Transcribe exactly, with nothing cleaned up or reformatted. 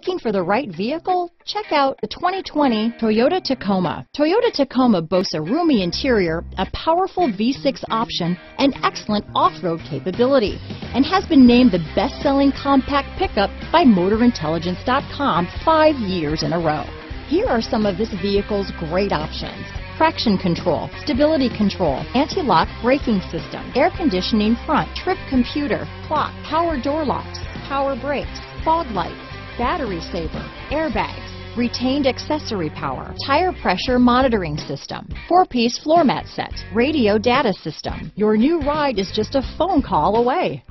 Looking for the right vehicle? Check out the twenty twenty Toyota Tacoma. Toyota Tacoma boasts a roomy interior, a powerful V six option, and excellent off-road capability, and has been named the best-selling compact pickup by Motor Intelligence dot com five years in a row. Here are some of this vehicle's great options: traction control, stability control, anti-lock braking system, air conditioning front, trip computer, clock, power door locks, power brakes, fog lights, battery saver, airbags, retained accessory power, tire pressure monitoring system, four-piece floor mat set, radio data system. Your new ride is just a phone call away.